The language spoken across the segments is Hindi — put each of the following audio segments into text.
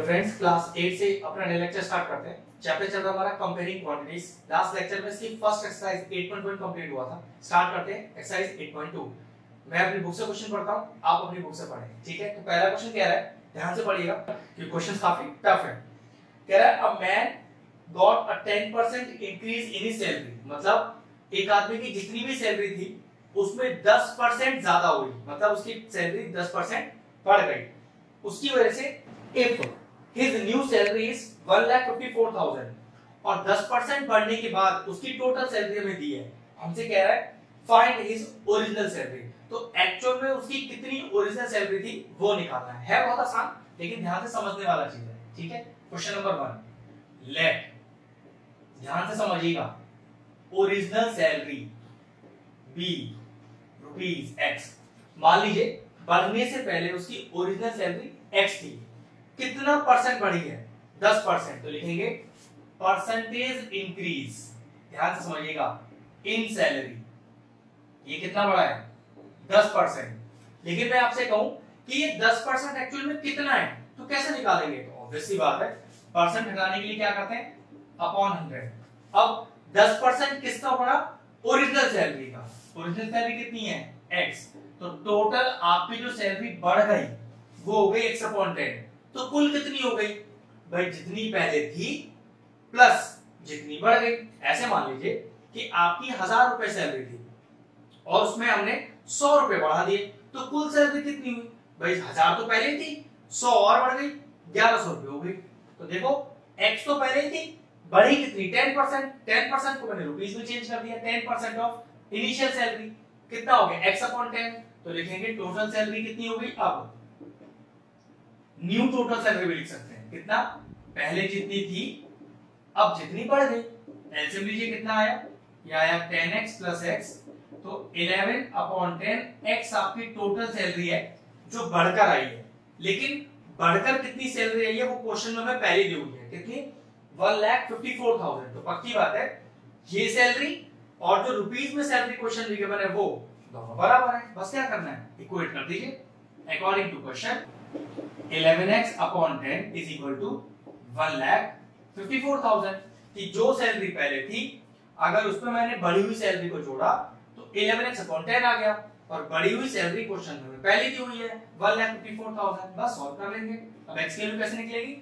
तो फ्रेंड्स क्लास 8 से अपना नया लेक्चर स्टार्ट करते हैं। चैप्टर चल रहा हमारा कंपेयरिंग क्वांटिटीज। लास्ट लेक्चर में सिर्फ फर्स्ट एक्सरसाइज 8.1 कंप्लीट हुआ था। स्टार्ट करते हैं एक्सरसाइज 8.2। मैं अपनी बुक से क्वेश्चन पढ़ता हूं, आप अपनी बुक से पढ़ें, ठीक है। तो पहला क्वेश्चन क्या है, ध्यान से पढ़िएगा क्योंकि क्वेश्चन काफी टफ है। कह रहा है a man got a 10% increase in his salary, मतलब एक आदमी की जितनी भी सैलरी थी उसमें 10% ज्यादा हुई, मतलब उसकी सैलरी 10% बढ़ गई। उसकी वजह से If his new salary is 1,54,000 और 10% बढ़ने के बाद उसकी टोटल सैलरी में दी है, हमसे कह रहा है find his original salary। तो एक्चुअल में उसकी कितनी ओरिजिनल सैलरी थी वो निकालना है। बहुत आसान लेकिन ध्यान से समझने वाला चीज है, ठीक है। क्वेश्चन नंबर 1, लेट ध्यान से समझिएगा। Original salary be rupees x, मान लीजिए बढ़ने से पहले उसकी ओरिजिनल सैलरी एक्स थी, कितना परसेंट बढ़ी है, 10%। तो लिखेंगे परसेंटेज इंक्रीज, ध्यान से समझिएगा, इन सैलरी। ये कितना बढ़ा है, 10%। लेकिन मैं आपसे कहूं कि ये 10% एक्चुअल में कितना है, तो कैसे निकालेंगे। तो ऑब्वियसली बात है, परसेंट हटाने के लिए क्या करते हैं, अपॉन 100। अब 10% किसका बढ़ा, ओरिजिनल सैलरी का। ओरिजिनल सैलरी कितनी है, एक्स। तो टोटल आपकी जो सैलरी बढ़ गई वो हो गई एक्स अपॉन 10। तो कुल कितनी हो गई भाई, जितनी पहले थी प्लस जितनी बढ़ गई। ऐसे मान लीजिए कि आपकी 1000 रुपए सैलरी थी और उसमें हमने 100 रुपए बढ़ा दिए, तो कुल सैलरी कितनी हुई भाई, 1000 तो पहले ही थी, 100 और बढ़ गई, 1100 रुपए हो गई। तो देखो एक्स तो पहले ही थी, बढ़ी कितनी, 10%। 10% को मैंने रुपीज में चेंज कर दिया, 10% ऑफ इनिशियल सैलरी, कितना हो गया, एक्स अपॉन 10। तो लिखेंगे टोटल सैलरी कितनी हो गई, अब न्यू टोटल सैलरी भी लिख सकते हैं, कितना पहले जितनी थी अब जितनी बढ़ गई। एलसीएम लीजिए, कितना आया, ये आया 10x plus x, तो 11 अपॉन 10x आपकी टोटल सैलरी है जो बढ़कर आई है। लेकिन बढ़कर कितनी सैलरी आई है वो क्वेश्चन में मैं पहले दी हुई है, कितनी, 1,54,000। तो पक्की बात है ये सैलरी और जो रुपीज में सैलरी क्वेश्चन में बना है वो दोनों बराबर है। बस क्या करना है, इक्वेट कर दीजिए according to question. 11x upon 10 is equal to 1,54,000 कि जो सैलरी पहले थी अगर उसमें मैंने बढ़ी हुई सैलरी को जोड़ा तो 11x upon 10 आ गया, और बढ़ी हुई सैलरी क्वेश्चन में पहले दी हुई है 1,54,000। बस सॉल्व कर लेंगे। अब x की वैल्यू कैसे निकलेगी,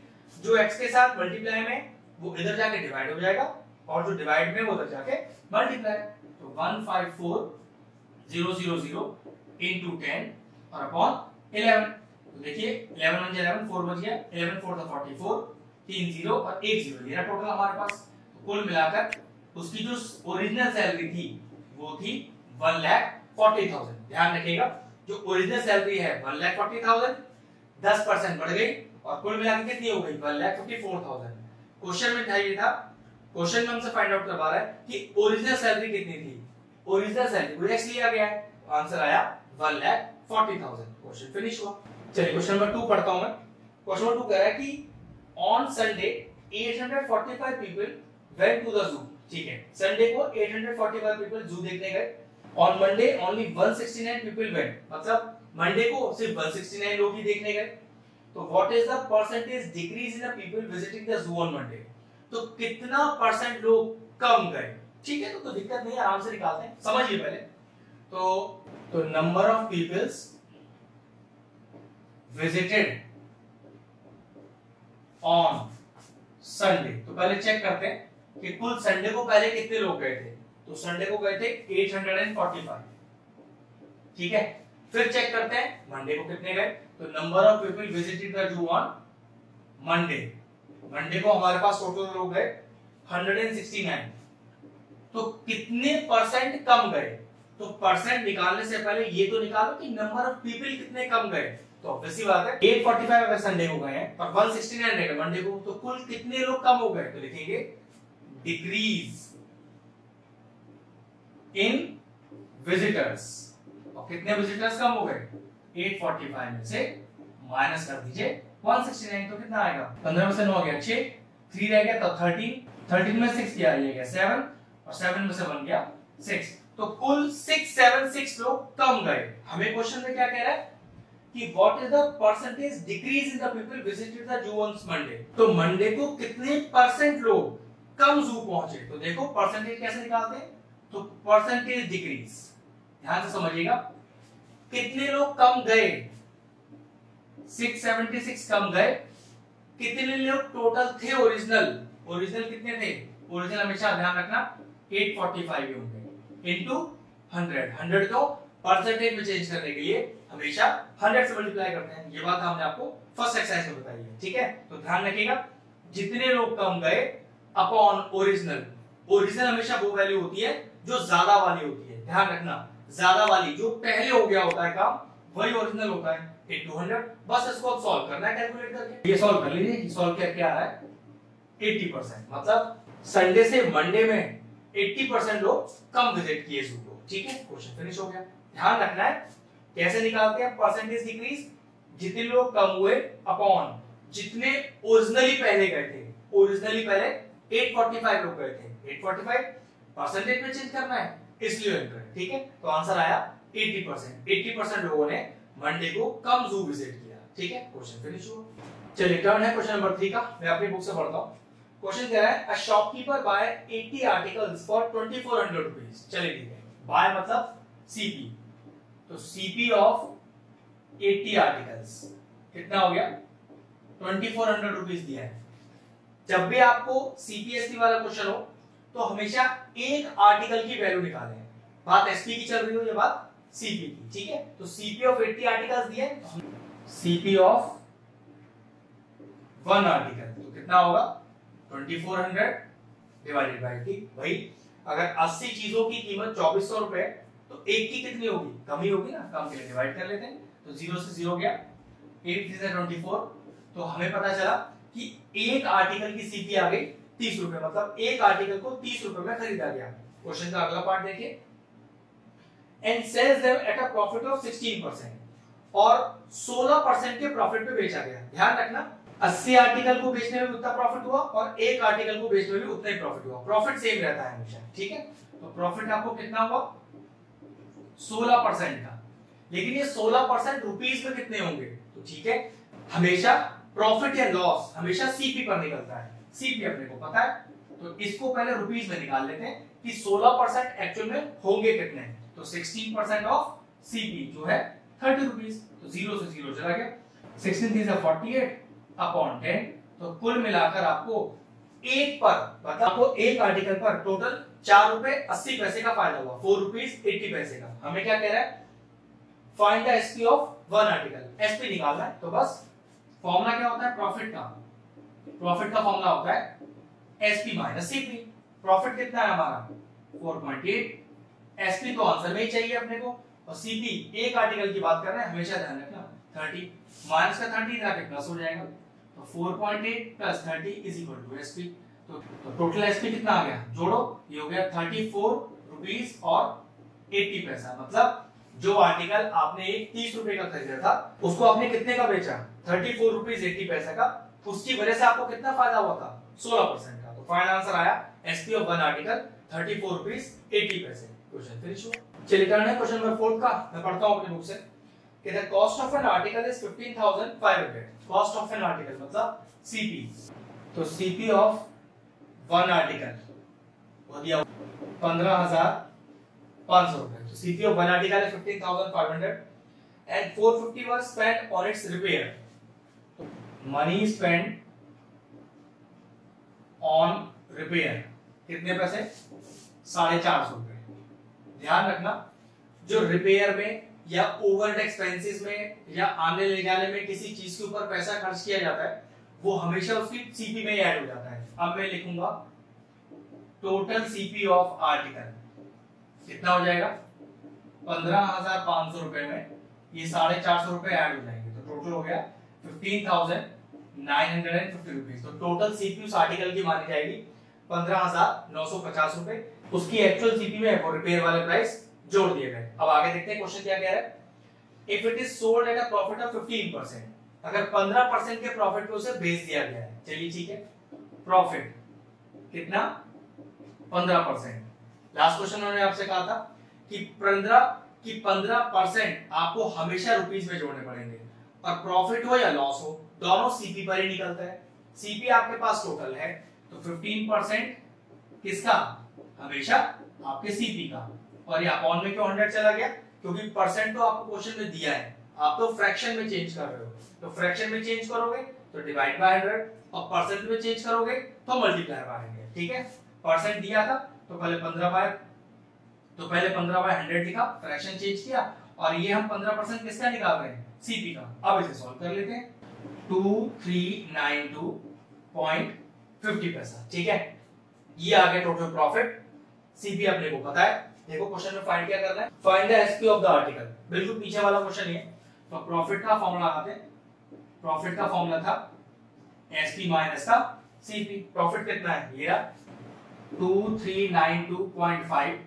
जो x के साथ मल्टीप्लाई में वो इधर जाके डिवाइड हो जाएगा और जो डिवाइड में वो उधर जाके मल्टीप्लाई। तो 1,54,000 × 10 और अपॉन 11। देखिए 11 बन गया, 4 बच गया, 11 4 44, 3 0 और 1 0, ये टोटल हमारे पास। कुल मिलाकर उसकी जो ओरिजिनल सैलरी थी वो थी 1,40,000। ध्यान रखिएगा जो ओरिजिनल सैलरी है 1,40,000, 10% बढ़ गई और कुल मिलाकर कितनी हो गई, 1,54,000। क्वेश्चन में था ये था, क्वेश्चन में हमसे फाइंड आउट करवा रहा है कि ओरिजिनल सैलरी कितनी थी, ओरिजिनल सैलरी को एक्स लिया गया है, आंसर आया 1,40,000। क्वेश्चन फिनिश हुआ। चलिए क्वेश्चन नंबर 2 पढ़ता हूं मैं। क्वेश्चन नंबर 2 कह रहा है कि on Sunday 845 people went to the zoo, ठीक है। संडे को 845 पीपल जू देखने गए। On Monday only 169 people went, मतलब मंडे को सिर्फ 169 लोग ही देखने गए। तो what is the percentage decrease in the people visiting the zoo on Monday, तो कितना परसेंट लोग कम गए, ठीक है। तो कोई दिक्कत नहीं, आराम से निकालते हैं, समझिए पहले। तो number of peoples visited on Sunday, तो पहले चेक करते हैं कि कुल संडे को पहले कितने लोग गए थे। तो संडे को गए थे 845, ठीक है। फिर चेक करते हैं मंडे को कितने गए। तो number of people visited the zoo on Monday, Monday को हमारे पास टोटल लोग गए 169, तो कितने परसेंट कम गए। तो परसेंट निकालने से पहले ये तो निकालो कि नंबर ऑफ पीपल कितने कम गए। तो ऑब्वियसली बात है 845 अगर संडे को गए हैं और 169 रह गए मंडे को, तो कुल कितने लोग कम हो गए। तो लिखेंगे डिक्रीज इन विजिटर्स, और कितने विजिटर्स कम हो गए, 845 में से माइनस कर दीजिए 169, तो कितना आएगा, 15% हो गया 6, 3 रह गया तो 13, 13 में 6 क्या रह गया 7, और 7 में से 1 गया 6, तो कुल 676 लोग कम गए। हमें क्वेश्चन में क्या कह रहा है कि what is the percentage decrease in the people visited the zoo on Monday. तो मंडे को कितने परसेंट लोग कम जू पहुंचे, तो देखो परसेंटेज कैसे निकालते हैं। तो परसेंटेज डिक्रीज, ध्यान से समझिएगा, कितने लोग कम गए, 676 कम गए, कितने लोग टोटल थे ओरिजिनल कितने थे, ओरिजिनल हमेशा ध्यान रखना 845 होंगे, इनटू 100 को परसेंटेज में चेंज करने के लिए हमेशा 100 से मल्टीप्लाई करते हैं। ये बात हमने आपको फर्स्ट एक्सरसाइज में बताई है, ठीक है। तो ध्यान रखिएगा जितने लोग कम गए अपॉन ओरिजिनल, ओरिजिनल हमेशा वो वैल्यू होती है जो ज्यादा वाली होती है, ध्यान रखना ज्यादा वाली जो पहले हो गया होता है काम वही ओरिजिनल होता है, 200। बस इसको आप सॉल्व करना है कैलकुलेट करके, ये सॉल्व कर लीजिए। सॉल्व क्या क्या आ रहा है 80%, मतलब संडे से मंडे में 80% लोग कम विजिट किए जू को, ठीक है। क्वेश्चन फिनिश हो गया। ध्यान रखना है कैसे निकालते हैं परसेंटेज डिक्रीज, जितने लोग कम हुए अपॉन जितने ओरिजिनली पहले गए थे, ओरिजिनली पहले 845 लोग गए थे, 845 परसेंटेज में चेंज करना है इसलिए, ठीक है। तो आंसर आया 80% लोगों ने मंडे को कम जू विजिट किया, ठीक है। क्वेश्चन फिनिश हुआ। चलिए टर्न है क्वेश्चन नंबर 3 का, मैं अपनी बुक से पढ़ता हूं। क्वेश्चन कह रहा है a shopkeeper buy 80 articles for 2400 rupees. चलिए ठीक है, बाय मतलब सीपी, तो सीपी ऑफ 80 आर्टिकल्स कितना हो गया 2400 रुपीस दिया है। जब भी आपको सीपीएसटी वाला क्वेश्चन हो तो हमेशा एक आर्टिकल की वैल्यू निकालें, बात एसपी की चल रही हो या बात सीपी की, ठीक है। तो सीपी ऑफ 80 आर्टिकल्स दिया है, सीपी ऑफ 1 आर्टिकल, तो कितना होगा 2400 डिवाइडेड बाय 80। भाई अगर 80 चीजों की कीमत 2400 रुपए है तो एक की कितनी होगी, कम ही होगी ना, कम के लिए डिवाइड कर लेते हैं। तो 0 से 0 गया, 8 से 24, तो हमें पता चला कि एक आर्टिकल की सीपी आ गई 30 रुपए, मतलब एक आर्टिकल को 30 रुपए में खरीदा गया। क्वेश्चन का अगला पार्ट देखिए, and sells them at a profit of 16% और 16% के प्रॉफिट पे बेचा गया। ध्यान रखना 80 आर्टिकल को बेचने में उतना प्रॉफिट हुआ और एक आर्टिकल को बेचने में भी उतना ही प्रॉफिट हुआ, प्रॉफिट सेम रहता है हमेशा, ठीक है। तो प्रॉफिट आपको कितना हुआ 16% का, लेकिन ये 16% रुपीस में कितने होंगे, तो ठीक है हमेशा प्रॉफिट या लॉस हमेशा सीपी पर निकलता है, सीपी अपने को पता है, तो इसको पहले रुपीस में निकाल लेते हैं कि 16% एक्चुअल में होंगे कितने। तो 16% ऑफ सीपी जो है 30 रुपीस, तो 0 से 0 चला गया, 16 48 अपॉन 10, तो कुल मिलाकर आपको एक पर बताओ एक आर्टिकल पर टोटल 4 रुपए 80 पैसे का फायदा हुआ, 4 रुपीस 80 पैसे का। हमें क्या कह रहा है find the SP of 1 article, SP निकालना है। तो बस फॉर्मूला क्या होता है प्रॉफिट का, प्रॉफिट का फॉर्मूला होता है एसपी माइनस सीपी। प्रॉफिट कितना है हमारा 4.8, एसपी को आंसर में ही चाहिए अपने को, और सीपी एक आर्टिकल की बात कर रहे हैं हमेशा ध्यान रखना, 30 माइनस का 30 इधर के प्लस हो जाएगा, तो 4.8 plus 30 is equal to SP। तो टोटल SP कितना आ गया, जोड़ो, ये हो गया 34 रुपीस और 80 पैसा। मतलब जो आर्टिकल आपने एक 30 रुपए का खरीदा था उसको आपने कितने का बेचा, 34 रुपीस 80 पैसा का, उसकी वजह से आपको कितना फायदा हुआ था 16% का। तो फाइनल आंसर आया SP ऑफ 1 आर्टिकल 34 रुपीस 80 पैसे। क्वेश्चन फिनिश हुआ। चलिए करना है क्वेश्चन नंबर 4 का, मैं पढ़ता हूं अपनी बुक से। The cost of an article is 15,500. Cost of an article मतलब CP. तो CP of 1 article वो दिया 15,500 रुपए। तो CP of 1 article is 15,500 and 450 was spent on its repair. Money spent on repair. कितने पैसे 450 रुपए। ध्यान रखना जो रिपेयर में या ओवर एक्सपेंसेस में या आने ले जाने में किसी चीज के ऊपर पैसा खर्च किया जाता है वो हमेशा उसकी सीपी में ऐड हो जाता है। अब मैं लिखूंगा टोटल सीपी ऑफ आर्टिकल कितना हो जाएगा 15,500 रुपए में ये 450 रुपए ऐड हो जाएंगे, तो टोटल हो गया 15,950 रुपीज। तो टोटल सीपी उस आर्टिकल की मानी जाएगी 15,950 रुपए, उसकी एक्चुअल सीपी में वो रिपेयर वाले प्राइस जोड़ दिए गए। अब आगे देखते हैं क्वेश्चन क्या कह रहा है, if it is sold at a profit of 15%, अगर 15% के प्रॉफिट पे उसे बेच दिया गया है। चलिए ठीक है, प्रॉफिट कितना 15%। लास्ट क्वेश्चन उन्होंने आपसे कहा था कि 15 कि 15% आपको हमेशा रुपीस में जोड़ने पड़ेंगे और प्रॉफिट हो या लॉस हो दोनों सीपी पर ही निकलता है। सीपी आपके पास टोटल है तो 15% किसका, हमेशा आपके सीपी का। और ये अपॉन में क्यों 100 चला गया, क्योंकि परसेंट तो आपको क्वेश्चन में दिया है, आप तो फ्रैक्शन में चेंज कर रहे हो, तो फ्रैक्शन में चेंज करोगे तो डिवाइड बाय 100 और परसेंट में चेंज करोगे तो मल्टीप्लाई बाय। ठीक है, परसेंट दिया था तो पहले 15 बाय 100 लिखा, फ्रैक्शन चेंज किया और ये हम 15% किसका निकाल रहे हैं, सीपी का। अब इसे सॉल्व कर लेते हैं, 2392.50 पैसा। ठीक है, ये आ गया टोटल प्रॉफिट। सीपी अपने को पता है, देखो क्वेश्चन में फाइंड क्या करना है, find the SP of the article, बिल्कुल पीछे वाला क्वेश्चन है। तो प्रॉफिट का फॉर्मूला आते हैं, प्रॉफिट का फॉर्मूला था एसपी माइनस का सीपी। प्रॉफिट कितना है, ये 2392.5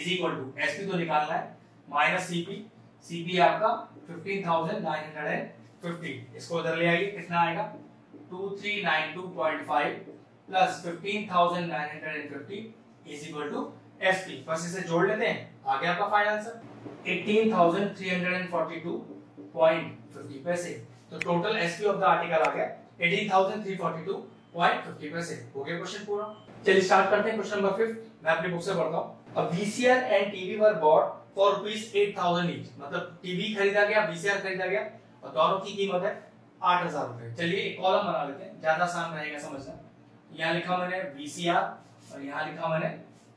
इज इक्वल टू एसपी तो निकालना है माइनस सीपी, सीपी आपका 15,950, इसको उधर ले आइए, कितना आएगा 2392.5 plus 15,950 is equal to SP. बस इसे जोड़ लेते हैं, आ गया आपका फाइनल आंसर 18,342.50 पैसे। तो total SP of the article आ गया 18,342.50 पैसे। हो गया क्वेश्चन पूरा। चलिए स्टार्ट करते हैं क्वेश्चन नंबर 5। मैं अपनी बुक से पढ़ता हूं। A VCR and TV were bought for ₹8,000 each, मतलब टीवी खरीदा गया, वीसीआर खरीदा गया और दोनों की कीमत है ₹8,000। चलिए एक कॉलम बना लेते हैं, ज्यादा आसान रहेगा समझना। यहाँ लिखा मैंने वीसीआर और यहाँ लिखा मैंने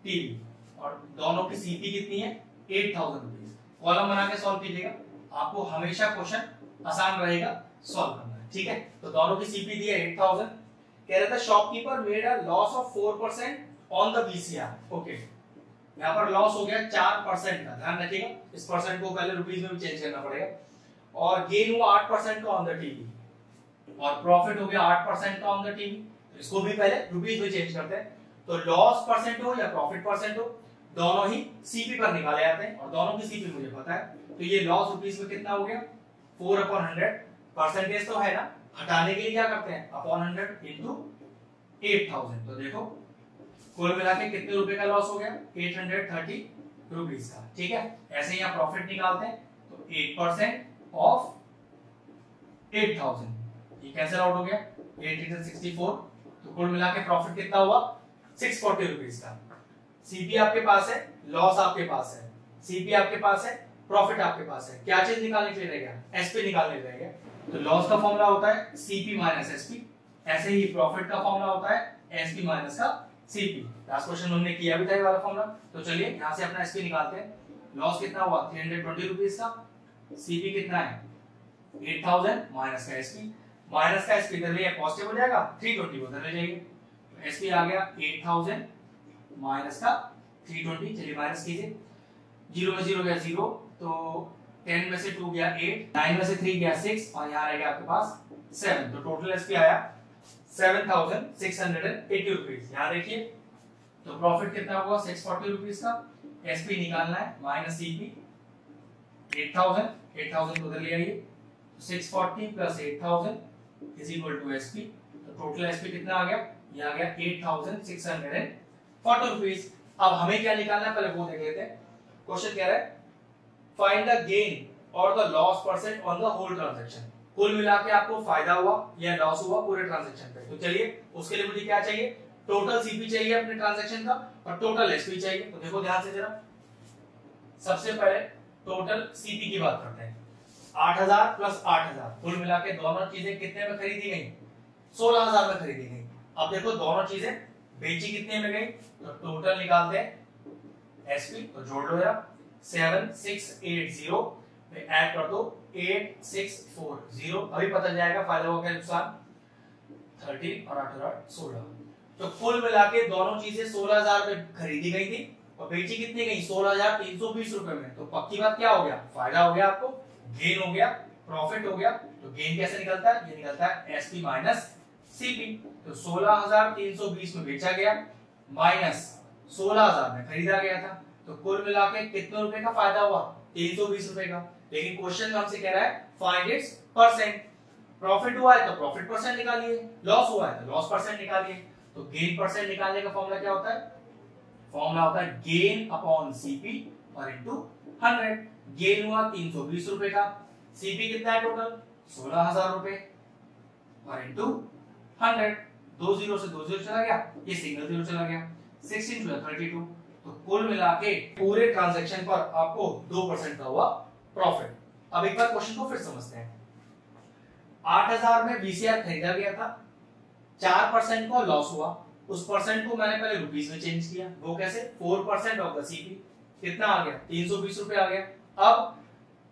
टीवी और दोनों की सीपी कितनी है ₹8,000। कॉलम बना के सॉल्व कीजिएगा, आपको हमेशा क्वेश्चन आसान रहेगा सॉल्व करना है। ठीक है, तो दोनों की सीपी दी है 8,000। कह रहा था shopkeeper made a loss of 4% on the VCR. Okay, यहाँ पर लॉस हो गया 4% का, ध्यान रखिएगा। इस परसेंट को पहले रुपीज में भी चेंज करना पड़ेगा। और गेन हुआ 8% का ऑन द टीवी और प्रॉफिट हो गया 8% का ऑन द टीवी, इसको भी पहले रुपीज में चेंज करते हैं। तो लॉस परसेंट हो या प्रॉफिट परसेंट हो दोनों ही सीपी पर निकाले जाते हैं और दोनों की सीपी मुझे पता है। तो ये लॉस रुपीस में कितना हो गया 4/100, परसेंटेज तो है ना, हटाने के लिए क्या करते हैं अपॉन 100 इनटू 8,000। तो देखो कुल मिला के कितने रुपए का लॉस हो गया ₹830 का। ठीक है, ऐसे ही यहाँ प्रॉफिट निकालते हैं तो 8% ऑफ 8,000 ये कैंसिल आउट हो गया, 864। तो कुल मिला के प्रॉफिट कितना हुआ ₹640 का। सीपी आपके पास है, लॉस आपके पास है, सीपी आपके पास है, प्रॉफिट आपके पास है, क्या चीज निकालने के लिए रह गया, एसपी निकालने के लिए रह गया। तो लॉस का फॉर्मूला होता है सीपी माइनस एसपी, ऐसे ही प्रॉफिट का फॉर्मूला होता है एसपी माइनस का सीपी। लास्ट क्वेश्चन हमने किया भी था ये वाला फॉर्मूला। तो चलिए यहाँ से अपना एसपी निकालते हैं। लॉस कितना हुआ ₹320 का, सीपी कितना है 8,000 माइनस का एसपी, माइनस का एसपी इधर ले पॉजिटिव हो जाएगा, 320 उधर ले जाइए। एसपी आ गया 8,000 माइनस का 320। चलिए माइनस कीजिए, 0 में 0 गया 0, तो 10 में से 2 गया 8, 9 में से 3 गया 6 और यहाँ रह गया आपके पास 7। तो टोटल एसपी आया ₹7,680। यहाँ देखिए तो प्रॉफिट कितना हुआ ₹640 का, एसपी निकालना है माइनस सीपी 8,000, 8,000 को उधर ले आइए, 640 plus 8,000 is equal to SP. तो टोटल एसपी कितना आ गया, ये आ गया ₹8,640। अब हमें क्या निकालना है पहले वो देख लेते हैं। क्वेश्चन कह रहा है फाइंड द गेन और the loss percent on the whole transaction. कुल मिला के आपको फायदा हुआ या लॉस हुआ पूरे ट्रांजैक्शन पे। तो चलिए उसके लिए मुझे क्या चाहिए, टोटल सीपी चाहिए अपने ट्रांजैक्शन का और टोटल एसपी चाहिए। तो देखो ध्यान से जरा, सबसे पहले टोटल सीपी की बात करते हैं। 8,000 प्लस 8,000 कुल मिला के दोनों चीजें कितने में खरीदी गई, 16,000 में खरीदी गई। अब देखो दोनों चीजें बेची कितने में गई, तो टोटल निकालते हैं एसपी। तो जोड़ लो यार 7680 में ऐड कर दो 8640, अभी पता जाएगा फायदा हो गया नुकसान। 13 और 8 16, तो कुल मिला के दोनों चीजें 16,000 में खरीदी गई थी और बेची कितनी गई 16,320 रुपए में। तो पक्की बात क्या हो गया, फायदा हो गया, आपको गेन हो गया, प्रॉफिट हो गया। तो गेन कैसे निकलता है, ये निकलता है एसपी माइनस सीपी। तो 16,320 में बेचा गया माइनस 16,000 में खरीदा गया था, तो कुल मिला के कितने रुपए का फायदा हुआ, 320 रुपए का। लेकिन क्वेश्चन हमसे कह रहा है फाइंड इट्स परसेंट। प्रॉफिट हुआ है तो प्रॉफिट परसेंट निकालिए, लॉस हुआ है तो लॉस परसेंट निकालिए। तो गेन परसेंट निकालने का फॉर्मूला क्या होता है, फॉर्मूला होता है गेन अपॉन सीपी और इनटू 100, गेन हुआ 320 रुपए का। सीपी कितना है टोटल 16,000 रुपए और इनटू 100, दो जीरो से दो जीरो चला गया, ये सिंगल जीरो चला गया, 16 32। तो कुल मिला के पूरे ट्रांजैक्शन पर आपको 2% का हुआ प्रॉफिट। अब एक बार क्वेश्चन को फिर समझते हैं। 8,000 में बीसीआर खरीदा गया था, 4% को लॉस हुआ, उस परसेंट को मैंने पहले रुपीस में चेंज किया, वो कैसे 4% ऑफ द सीपी, कितना आ गया 320 रुपए आ गया। अब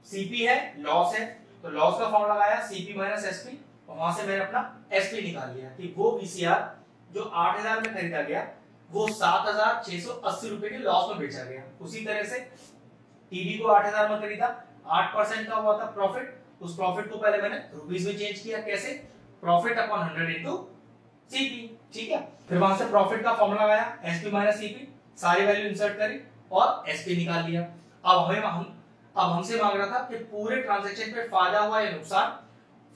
सीपी है लॉस है, तो लॉस का फॉर्म लगाया सीपी माइनस एसपी और वहां से मैंने अपना एसपी निकाल लिया कि वो बीसीआर जो 8,000 में खरीदा गया वो 7,680 रुपए के लॉस में बेचा गया। उसी तरह से टीवी को 8,000 में खरीदा, 8% का हुआ था प्रॉफिट, उस प्रॉफिट को पहले मैंने रुपीस में चेंज किया, कैसे प्रॉफिट अपॉन 100 इनटू सीपी, ठीक है। फिर वहां से प्रॉफिट का फॉर्मूला आया एसपी माइनस सीपी, सारी वैल्यू इंसर्ट करी और एसपी निकाल लिया। अब हमसे मांग रहा था कि पूरे ट्रांजैक्शन पे फायदा हुआ या नुकसान।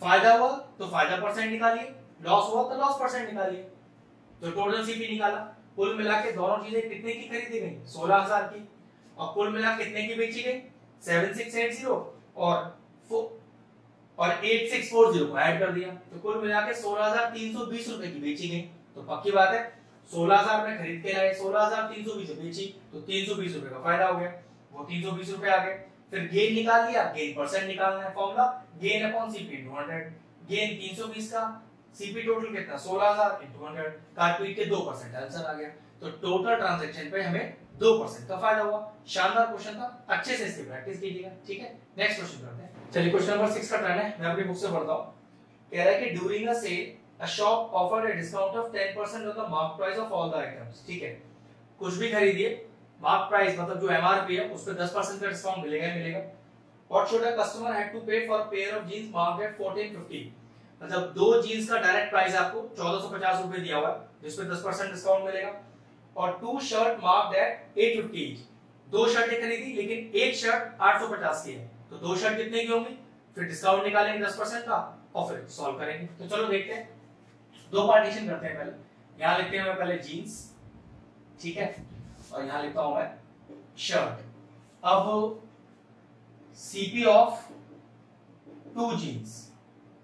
फायदा हुआ तो फायदा परसेंट निकालिए, लॉस हुआ तो लॉस परसेंट निकालिए, तो टोटल सीपी निकाला। कुल मिला के दोनों चीजें कितने की खरीदी गई 16,000 की, और कुल मिला कितने की बेची गई 7680 और 8640 को ऐड कर दिया, तो कुल मिला के 16,320 रुपए की बेची गई। तो पक्की बात है 16,000 में खरीद के लाए, 16,320 बेची, तो 320 रुपए का फायदा हो गया, वो 320 रुपए आ गए। फिर गेन निकाल लिया, गेन परसेंट निकालना है, formula gain upon CP 200, gain 320 का, सीपी टोटल कितना 16,000 * 200 काटपीट के 2% आंसर आ गया। तो टोटल ट्रांजैक्शन पे हमें 2% का फायदा हुआ। शानदार क्वेश्चन था, अच्छे से इसकी प्रैक्टिस कीजिएगा, ठीक है। नेक्स्ट क्वेश्चन करते हैं, चलिए क्वेश्चन नंबर 6 का टर्न है, मैं अपनी बुक से पढ़ता हूं। कह रहा है कि during a sale a shop offered a discount of 10% on the mark price of all the items, ठीक है। कुछ भी खरीदिए, मार्क प्राइस मतलब जो एमआरपी है उस पे 10% का डिस्काउंट मिलेगा। What should a customer have to pay for pair of jeans marked at 1450, मतलब दो जींस का डायरेक्ट प्राइस आपको 1450 रुपए दिया हुआ है जिस पे 10% डिस्काउंट मिलेगा, और 2 शर्ट मार्क्ड एट 850, दो शर्टें खरीदी लेकिन एक शर्ट 850 की है, तो दो शर्ट कितने की होंगी, फिर डिस्काउंट निकालेंगे 10% का और फिर सॉल्व करेंगे। तो चलो देखते हैं, दो पार्टीशन करते हैं। पहले यहां लिखते हैं मैं पहले जीन्स, ठीक है, और यहां लिखता हूं मैं शर्ट। अब सीपी ऑफ 2 जीन्स,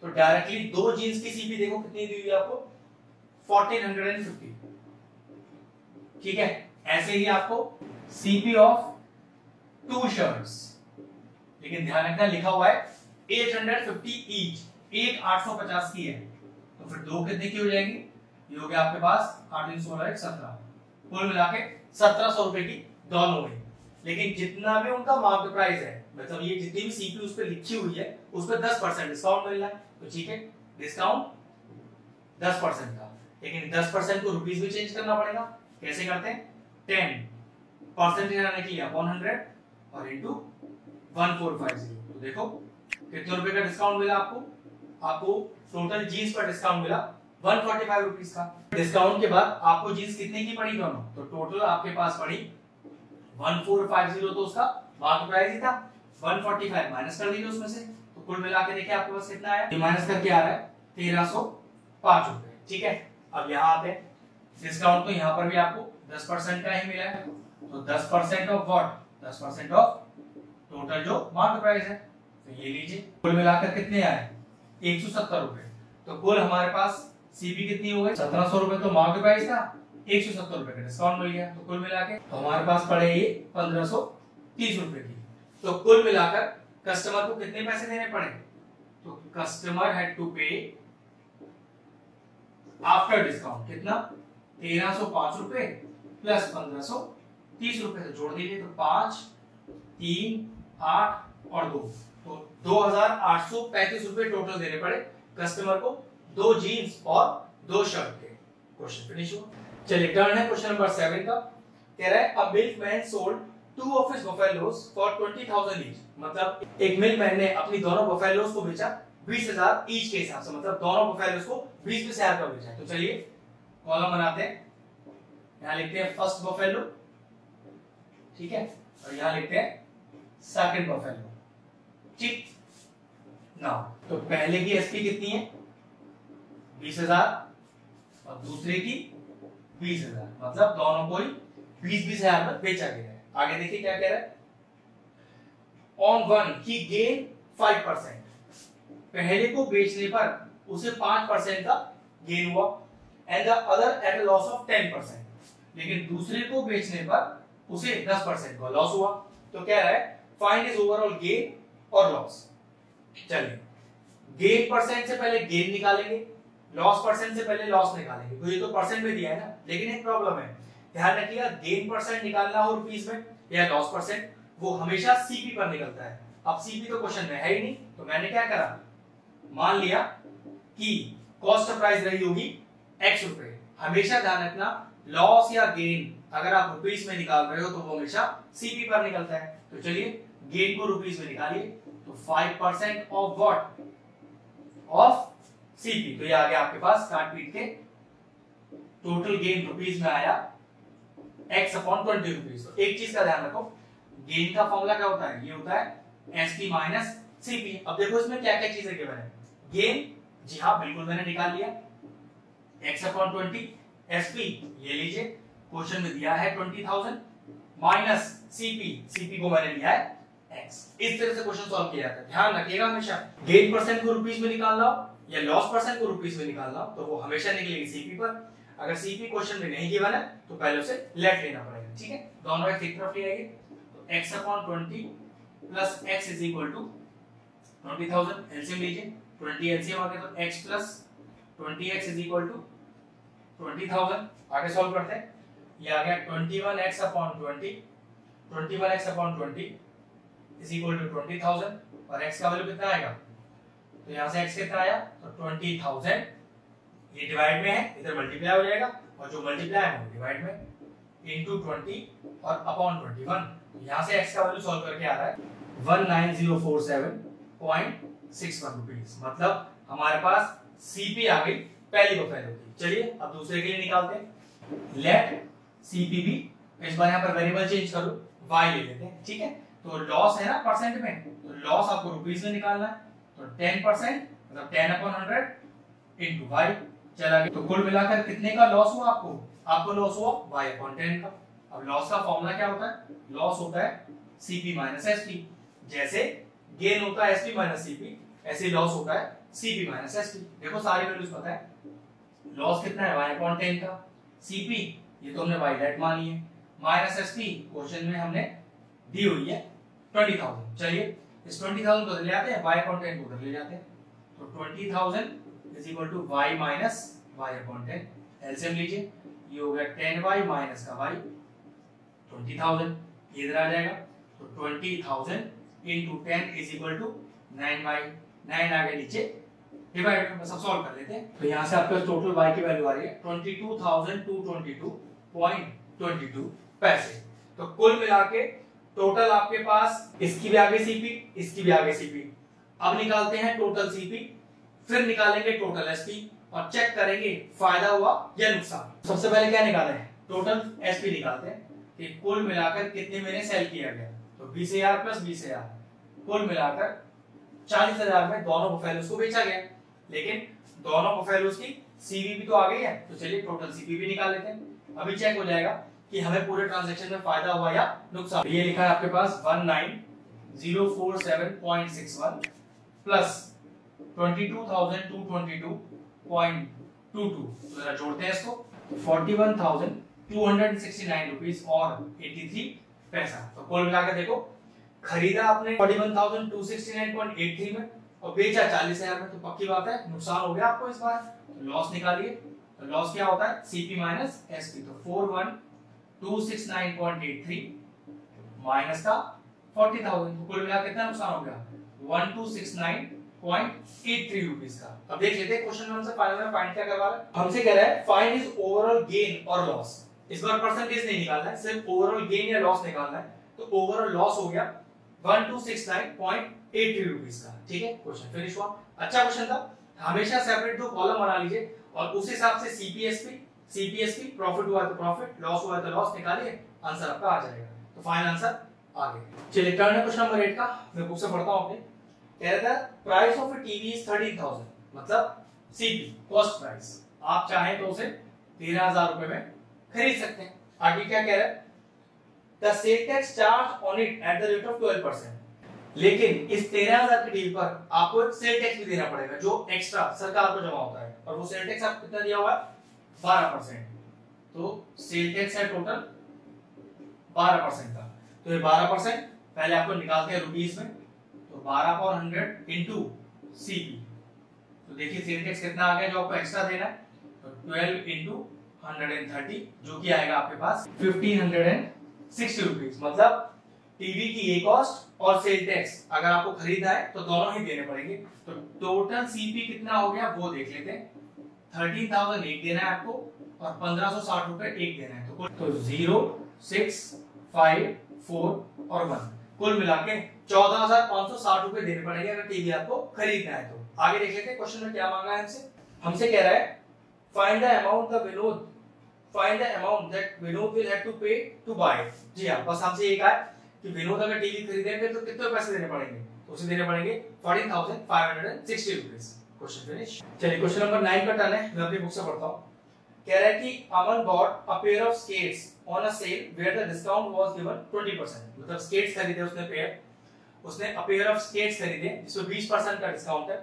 तो डायरेक्टली 2 जीन्स की सीपी देखो कितनी दी हुई है आपको 1450, ठीक है। ऐसे ही आपको सीपी ऑफ 2 शर्ट्स, लेकिन ध्यान रखना लिखा हुआ है 850 ईच, एक 850 की है, तो फिर दो कितने की हो जाएगी, ये हो गया आपके पास 8 × 16 = 17, कुल मिला के 1700 रुपए की दोनों हुई। लेकिन जितना भी उनका मार्केट प्राइस है, मतलब ये जितनी भी सीपी उस पर लिखी हुई है उस पर 10% डिस्काउंट मिल रहा है, तो ठीक है डिस्काउंट 10% का, लेकिन 10% को रुपीज में चेंज करना पड़ेगा, कैसे करते हैं 10% आने के लिए अपॉन 100 और इनटू 1450, तो देखो कितने रुपए का डिस्काउंट मिला आपको, आपको टोटल जींस पर डिस्काउंट मिला 145 रुपीस का। डिस्काउंट के बाद आपको जींस कितने की पड़ी दोनों, तो टोटल आपके पास पड़ी 1450, तो उसका मार्केट प्राइस ही था, 145 माइनस कर दीजिए उसमें से, तो कुल मिला के देखिए आपके पास कितना आया, माइनस करके आ रहा है 1305 रुपए, ठीक है। अब यहाँ आते हैं, डिस्काउंट तो यहाँ पर भी आपको 10% का ही मिला है, तो 10% ऑफ व्हाट, 10% ऑफ टोटल जो मार्केट प्राइस है, तो ये लीजिए कुल मिलाकर कितने आए 170 रुपए। तो कुल हमारे पास सीपी कितनी हो गई 1700 रुपए, तो मार्केट प्राइस था 170 रुपए का डिस्काउंट मिल गया, तो कुल मिला के तो हमारे पास पड़े ये 1530 रुपए की। तो कुल मिलाकर कस्टमर को कितने पैसे देने पड़े, तो customer had to pay after discount कितना 1305 रुपए प्लस 1530 रुपए से जोड़ दीजिए, तो 5, 3, 8 और 2, तो 2835 रुपए टोटल देने पड़े कस्टमर को 2 जीन्स और 2 शर्ट के। क्वेश्चन फिनिश हुआ, चलिए टर्न है क्वेश्चन नंबर 7 का। कह रहा है a milkman sold 2 of his buffaloes for 20,000 each, मतलब एक मिल्कमैन ने अपनी दोनों बफेलोस को बेचा 20,000 ईच के हिसाब से, मतलब दोनों बफेलोस को 20,000 का बेचा। तो चलिए कॉलम बनाते हैं, यहां लिखते हैं फर्स्ट बफेलो, ठीक है, और यहां लिखते हैं सेकंड बफेलो, ठीक ना। तो पहले की एसपी कितनी है 20,000 और दूसरे की 20,000, मतलब दोनों को ही 20,000 में बेचा गया है। आगे देखिए क्या कह रहा है, ऑन वन ही गेन 5%, पहले को बेचने पर उसे 5% का गेन हुआ and the other at loss of 10%, लेकिन दूसरे को बेचने पर उसे 10% का लॉस हुआ। तो क्या है, फाइंड इज ओवरऑल गेन और लॉस। चलिए गेन परसेंट से पहले गेन निकालेंगे, लॉस परसेंट से पहले लॉस निकालेंगे, तो ये तो परसेंट में दिया है ना, लेकिन एक प्रॉब्लम है, ध्यान रखिएगा गेन परसेंट निकालना हो रुपीस में या लॉस परसेंट, वो हमेशा सीपी पर निकलता है। अब सीपी तो क्वेश्चन में है ही नहीं, तो मैंने क्या करा, मान लिया कि कॉस्ट ऑफ प्राइस रही होगी एक्स रुपए। हमेशा ध्यान रखना लॉस या गेन अगर आप रुपीस में निकाल रहे हो तो वो हमेशा सीपी पर निकलता है। तो चलिए गेन को रुपीस में निकालिए, तो 5% ऑफ व्हाट, ऑफ सीपी। तो ये आ गया आपके पास काट पीट के टोटल गेन रुपीस में आया एक्स अपॉन 20 रुपीज। तो एक चीज का ध्यान रखो, गेन का फॉर्मूला क्या होता है, ये होता है एसपी माइनस सीपी। अब देखो इसमें क्या क्या चीजें गिवन है, गेन जी हाँ बिल्कुल मैंने निकाल लिया एक्स अपॉन 20, एसपी ये लीजिए क्वेश्चन में दिया है 20,000 माइनस सीपी, सीपी को मैंने लिया है X। इस तरह से क्वेश्चन सॉल्व किया जाता है। ध्यान रखिएगा हमेशा गेन परसेंट को रुपीस में निकालना हो या लॉस परसेंट को रुपीस में निकालना हो तो वो हमेशा निकलेगी सीपी पर। अगर सीपी क्वेश्चन में नहीं गिवन है तो पहले उसे लेट लेना पड़ेगा, ठीक है, दोनों एक तरफ ले आएंगे। तो x / 20 + x = 20,000, एलसीएम लीजिए, 20 एलसीएम आ गया तो x + 20x = 20,000। आगे सॉल्व करते हैं, ये आ गया 21x / 20, 21x / 20 20,000 और x का वैल्यू कितना आएगा, तो यहाँ से x कितना आया तो 20,000, ये डिवाइड में है इधर मल्टीप्लाई हो जाएगा और जो मल्टीप्लाई है डिवाइड में इनटू 20 और अपॉन 21। यहाँ से x का वैल्यू सॉल्व करके आ रहा है 19047.61 रुपीस। मतलब हमारे पास CP आ गई पहली बफेलो की। चलिए अब दूसरे के लिए निकालते हैं, लेट CP भी इस बार यहाँ पर वेरिएबल चेंज करो y ले लेते हैं, ठीक है। तो लॉस है ना परसेंट में, तो लॉस आपको रुपीस में निकालना है, तो 10% मतलब 10/100 इनटू y चला गया। तो कुल मिलाकर कितने का लॉस हुआ आपको, आपको लॉस हुआ y/10 का। अब लॉस का फॉर्मूला क्या होता है, लॉस होता है cp - sp। जैसे गेन होता है sp - cp, ऐसे लॉस होता है cp - sp। देखो सारी वैल्यूज पता है, लॉस कितना है y/10 का, cp ये तो हमने y लेट मानी है, माइनस sp क्वेश्चन में हमने दी हुई है 20,000। चलिए इस 20,000 को ले आते हैं, y अपॉन 10 को ले जाते हैं, तो 20,000 is equal to y minus y upon 10, LCM लीजिए, ये हो गया 10y माइनस का y 20,000, इधर आ जाएगा तो 20,000 into 10 is equal to 9y, 9 आगे नीचे डिवाइड में सब सॉल्व कर लेते हैं। तो यहां से आपका टोटल y की वैल्यू आ रही है 22,222.22 पैसे। तो कुल मिला के टोटल आपके पास इसकी भी आगे सीपी, इसकी भी आगे सीपी। अब निकालते हैं टोटल सीपी, फिर निकालेंगे टोटल एसपी और चेक करेंगे फायदा हुआ या नुकसान। सबसे पहले क्या निकाले हैं, टोटल एसपी निकालते हैं कि कुल मिलाकर कितने मैंने सेल किया गया, तो 20,000 प्लस 20,000 कुल मिलाकर 40,000 में दोनों बफेलोज को बेचा गया, लेकिन दोनों बफेलोज की सीपी तो आ गई है। तो चलिए टोटल सीपी भी निकाल लेते हैं, अभी चेक हो जाएगा कि हमें पूरे ट्रांजैक्शन में फायदा हुआ या नुकसान। ये लिखा है आपके पास 19047.61 प्लस 22,222.22, जरा जोड़ते हैं इसको, 41,269 रुपीस और 83 पैसा। तो कुल मिलाकर देखो खरीदा आपने 41,269.83 में और बेचा 40,000 में, तो पक्की बात है नुकसान हो गया आपको इस बार। तो लॉस निकालिए, तो लॉस क्या होता है सीपी माइनस एसपी, तो 4,1,269.83 माइनस का 40,000, कुल मिला कितना नुकसान हो गया 1,269.83 रुपीस का। अब देख लेते हैं क्वेश्चन में फाइनल में फाइंड क्या करवा रहा है, हमसे कह रहा है फाइंड इज ओवरऑल गेन और लॉस। इस बार परसेंटेज नहीं निकालना है, सिर्फ ओवरऑल गेन या लॉस निकालना है। तो ओवरऑल लॉस हो गया 1,269.83 रुपीस का, ठीक है, क्वेश्चन फिनिश हुआ। अच्छा क्वेश्चन था, हमेशा सेपरेट दो कॉलम बना लीजिए और उस हिसाब से सीपीएसपी, CPSP प्रॉफिट हुआ तो प्रॉफिट, लॉस हुआ तो लॉस निकालिए, आंसर आपका आ जाएगा। तो फाइनल आंसर आ गया। चलिए टर्न क्वेश्चन नंबर 8 का मैं बुक से पढ़ता हूं अपने। कह रहा था price of a TV is 13,000, मतलब सीपी कॉस्ट प्राइस, आप चाहे तो उसे 13,000 रुपए में खरीद सकते हैं। आगे क्या कह रहा है, the sale tax charge on it at the rate of 12%, लेकिन इस 13,000 की डील पर आपको सेल टैक्स भी देना पड़ेगा जो एक्स्ट्रा सरकार को जमा होता है, और वो सेल टैक्स आपको कितना दिया हुआ है 12%। तो सेल टैक्स है टोटल 12% का, तो ये 12% पहले आपको निकालते हैं रुपीस में, तो 12/100 इंटू सीपी। तो देखिए सेल टैक्स कितना आ गया जो आपको एक्स्ट्रा देना है, तो 12 इंटू 130 जो कि आएगा आपके पास 1560 रुपीज। मतलब टीवी की ये कॉस्ट और सेल टैक्स अगर आपको खरीदना है तो दोनों ही देने पड़ेंगे। तो टोटल सीपी कितना हो गया वो देख लेते हैं, 13,000 एक देना है आपको और 1560 रुपए एक देना है। तो 0, 6, 5, 4 और 1 कुल मिला के 14,560 रुपए देने पड़ेंगे अगर टीवी आपको खरीदना है। तो आगे देख लेते हैं क्वेश्चन में क्या मांगा है हमसे। कह रहा है find the amount the Vinod that Vinod will have to pay to buy. जी हां, बस हमसे ये कहा है कि विनोद अगर टीवी खरीदेंगे तो कितने पैसे देने पड़ेंगे, तो उसे देने पड़ेंगे 14,560 रुपीस। Question finish. चलिए क्वेश्चन नंबर 9 का टर्न है, मैं अपनी बुक से पढ़ता हूं। कह रहा है कि Aman bought a pair of skates on a sale where the discount was given 20%। मतलब स्केट्स खरीदे उसने पेयर, उसने अ पेयर ऑफ स्केट्स खरीदे जिसमें 20% का डिस्काउंट है।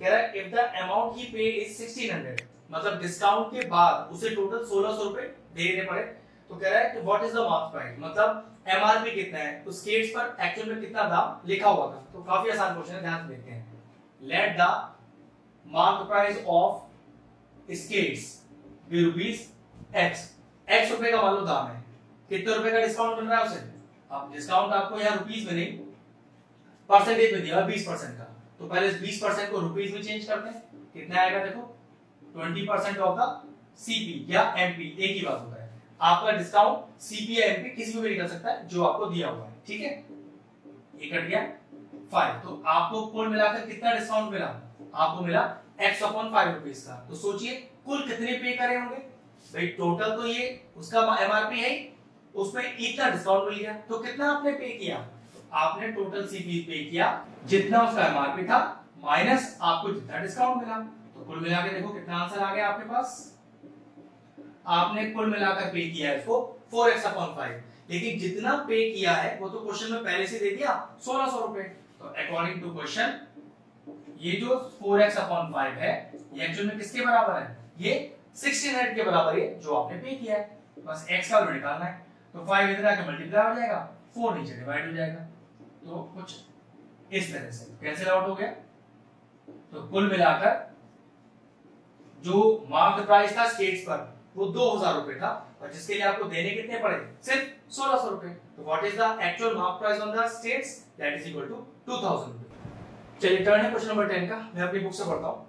कह रहा है if the amount he paid is 1600, मतलब डिस्काउंट के बाद उसे टोटल 1600 रुपए देने पड़े। तो कह रहा है कि what is the market price, मतलब एमआरपी कितना है, उस स्केट्स पर एक्चुअल में कितना दाम लिखा हुआ था। तो काफी आसान क्वेश्चन है, ध्यान से देखते हैं। Let the market price of skates be ₹x, x रुपए का मान लो दाम है, कितने रुपए का डिस्काउंट मिल रहा है उसे। अब डिस्काउंट आपको यहां रुपीस में नहीं परसेंटेज में दिया है 20% का, तो पहले 20% को रुपीस में चेंज करते हैं, कितना आएगा देखो 20% ऑफ द सीपी या एमपी, एक ही बात होता है। आपका डिस्काउंट सीपी या एमपी किसी को भी निकल सकता है जो आपको दिया हुआ है, ठीक है। ये कट गया 5, तो आपको कुल मिलाकर कितना डिस्काउंट मिला, आपको मिला x/5 रुपीस का। तो सोचिए कुल कितने पे करे होंगे भाई, टोटल तो ये उसका एमआरपी है, उसमें इतना डिस्काउंट मिल गया, तो कितना आपने पे किया, तो आपने टोटल सीपी पे किया जितना उसका एमआरपी था माइनस आपको जितना डिस्काउंट मिला। तो कुल मिला के देखो कितना आंसर आ गया आपके पास, आपने कुल मिलाकर पे किया है इसको 4x/5, लेकिन जितना पे किया है वो तो क्वेश्चन में पहले से दे दिया 1600 रुपए। तो अकॉर्डिंग टू क्वेश्चन ये जो 4x/5 है ये एक्चुअल में किसके बराबर है, ये 1600 के बराबर है जो आपने पे किया है। बस x का वैल्यू निकालना है, तो 5 इधर आके मल्टीप्लाई हो जाएगा, 4 नीचे डिवाइड हो जाएगा। तो कुछ इस तरह से कैंसिल आउट हो गया। तो कुल मिलाकर जो मार्केट प्राइस था स्केट्स पर वो 2000 रुपए था, और जिसके लिए आपको देने कितने पड़े सिर्फ 1600 रुपए। तो what is the actual market price on the states that is equal to 2000 रुपए। चलिए टर्न है क्वेश्चन नंबर 10 का, मैं अपनी बुक से पढ़ता हूं।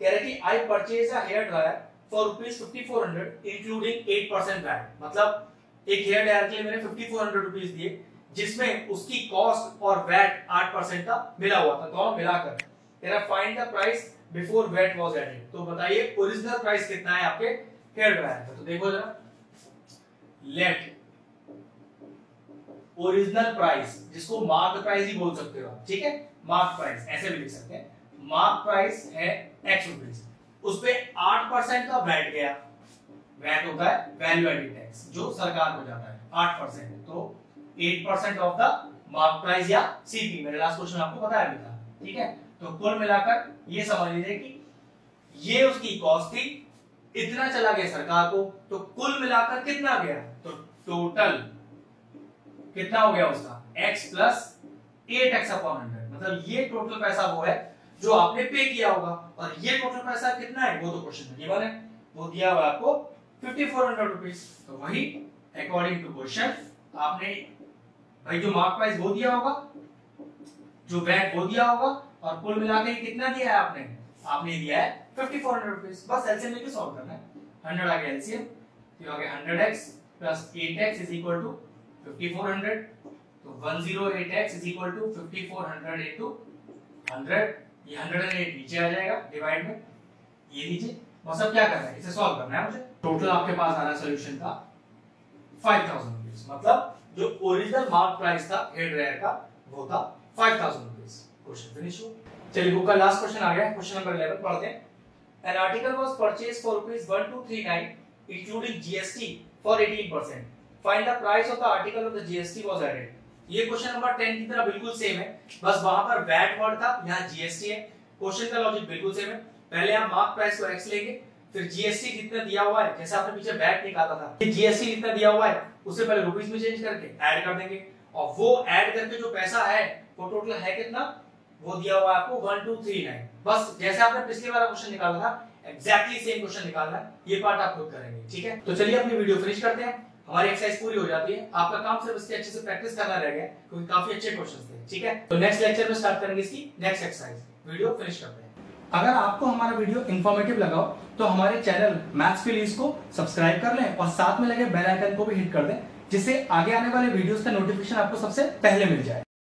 कह रहा है कि I purchase a hair dryer for ₹5400 including 8% VAT. मतलब एक हेयर ड्रायर के लिए मैंने ₹5400 दिए जिसमें उसकी कॉस्ट और वैट 8% का मिला हुआ था, दोनों मिलाकर। कह रहा find the price before VAT was added. तो बताइए ओरिजिनल प्राइस कितना है आपके हेयर ड्रायर का। तो देखो जरा, लेट ओरिजिनल प्राइस, जिसको मार्क प्राइस ही बोल सकते हो, ठीक है, मार्क प्राइस ऐसे भी लिख सकते हैं। मार्क प्राइस है x रुपीस, उस पे 8% का वैट गया। वैट होता है वैल्यू एडेड टैक्स जो सरकार को जाता है 8%। तो 8% ऑफ द मार्क प्राइस या सीपी, मेरा लास्ट क्वेश्चन आपको बताया भी था, ठीक है। तो कुल मिलाकर ये समझ लीजिए कि ये उसकी कॉस्ट थी, इतना चला गया सरकार को, तो कुल मिलाकर कितना गया, तो टोटल कितना हो गया उसका x plus 8x/100। मतलब ये टोटल पैसा वो है जो आपने पे किया होगा, और ये टोटल पैसा कितना है वो तो क्वेश्चन में गिवन है, वो दिया हुआ आपको ₹5400। तो वही अकॉर्डिंग टू क्वेश्चन आपने भाई जो मार्क प्राइस वो दिया होगा, जो वैट वो दिया होगा, और कुल मिलाकर कितना दिया है आपने, आपने दिया है ₹5400। बस एलसीएम लेके सॉल्व करना है, 100 आ गया एलसीएम, तो आ गया 100x plus 8x is equal to 5400। तो 108x is equal to 5400 into 100, ये 108 नीचे आ जाएगा डिवाइड में, ये नीचे। बस अब क्या करना है, इसे सॉल्व करना है मुझे। टोटल आपके पास आना सॉल्यूशन था ₹5000, मतलब जो ओरिजिनल मार्क प्राइस था हेयर ड्रायर का वो था ₹5000। क्वेश्चन फिनिश हो। चलिए बुक का लास्ट क्वेश्चन आ गया, क्वेश्चन नंबर 11 पढ़ते हैं। An article was purchased for ₹1239 including GST for 18%. Find the price of the article of the GST was added. ये क्वेश्चन नंबर 10 की तरह बिल्कुल सेम है, बस वहां पर वैट वर्ड था, यहाँ जीएसटी है। क्वेश्चन का लॉजिक बिल्कुल सेम है, पहले हम मार्क प्राइस को एक्स लेंगे, फिर जीएसटी कितना दिया हुआ है, जैसे आपने पीछे वैट निकाला था, ये जीएसटी कितना दिया हुआ है उसे पहले रुपीस में चेंज करके ऐड कर देंगे, और वो ऐड करके जो पैसा है वो टोटल है कितना, वो दिया हुआ है आपको 1239। बस जैसे आपने पिछले वाला क्वेश्चन निकाला था एग्जैक्टली सेम क्वेश्चन निकालना है, ये पार्ट आप खुद करेंगे, ठीक है। तो चलिए अपनी वीडियो फिनिश करते हैं, हमारी एक्सरसाइज पूरी हो जाती है, आपका काम सिर्फ इसके अच्छे से प्रैक्टिस करना रह गया क्योंकि काफी अच्छे क्वेश्चन थे, ठीक है। तो नेक्स्ट लेक्चर में स्टार्ट करेंगे इसकी नेक्स्ट एक्सरसाइज, वीडियो फिनिश करते हैं। अगर आपको हमारा वीडियो इन्फॉर्मेटिव लगा हो तो हमारे चैनल मैथ्स प्लीज को सब्सक्राइब कर लें और साथ में लगे बेल आइकन को भी हिट कर दें, जिससे आगे आने वाले वीडियोस का नोटिफिकेशन आपको सबसे पहले मिल जाए।